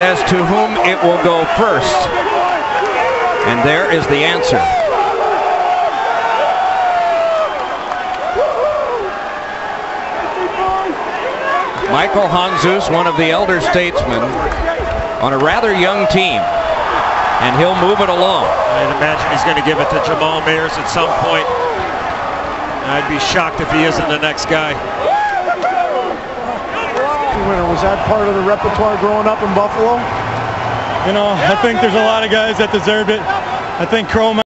as to whom it will go first. And there is the answer. Michal Handzuš, one of the elder statesmen, on a rather young team. And he'll move it along. I'd imagine he's going to give it to Jamal Mears at some point. I'd be shocked if he isn't the next guy. Was that part of the repertoire growing up in Buffalo? You know, I think there's a lot of guys that deserved it. I think Crow